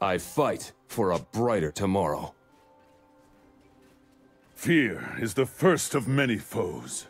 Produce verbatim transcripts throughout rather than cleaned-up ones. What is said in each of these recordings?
I fight for a brighter tomorrow. Fear is the first of many foes.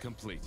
Complete.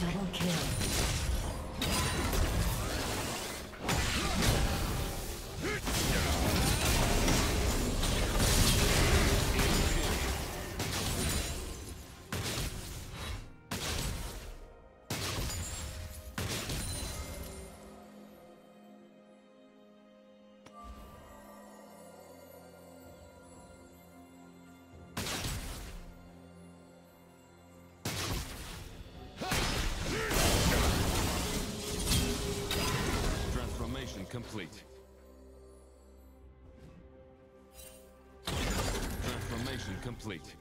Double kill. Complete. Transformation complete.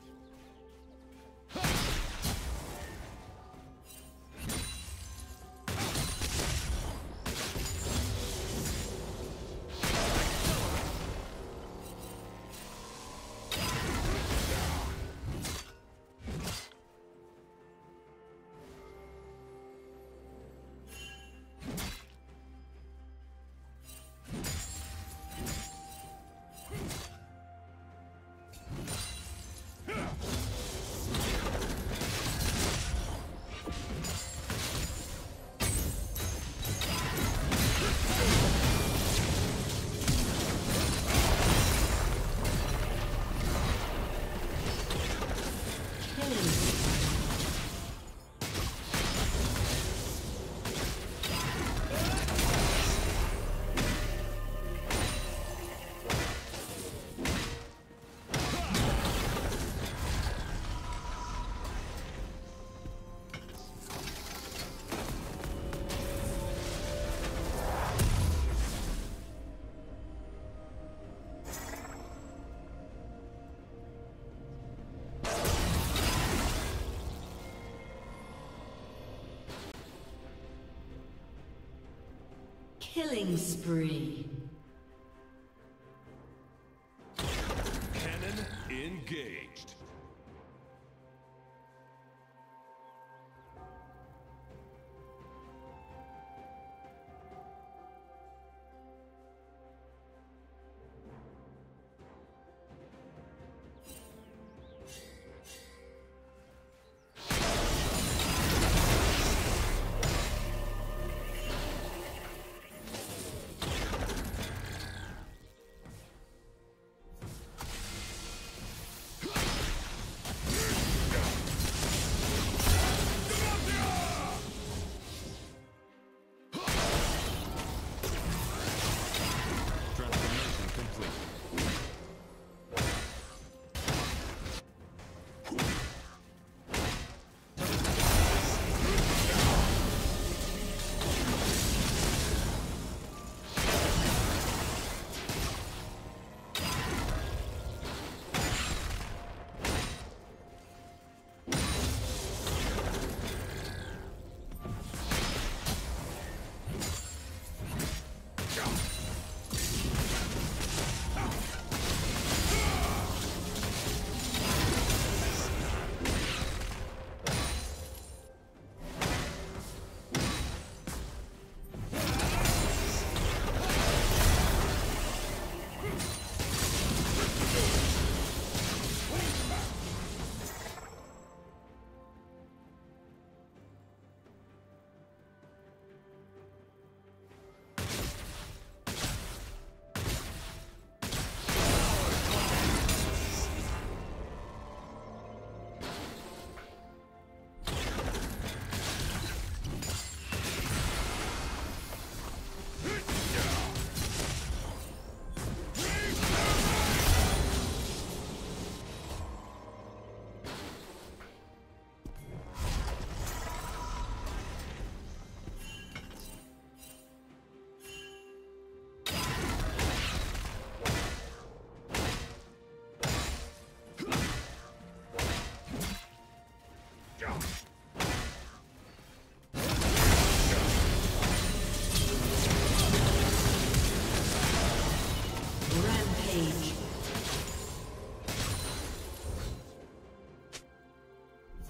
Killing spree. Cannon engaged.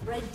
Red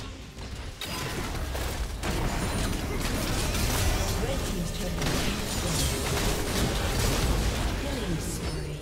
Red team's turret has been destroyed. Killing spree.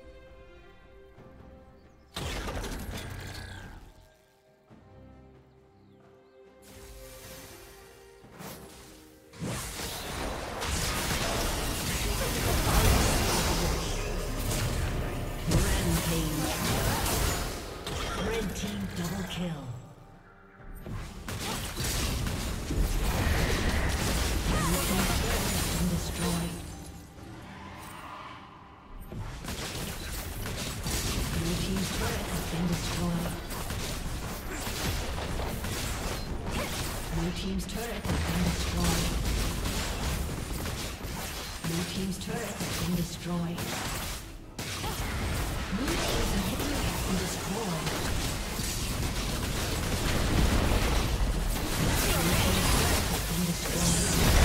Rampage. Red team double kill. Destroyed.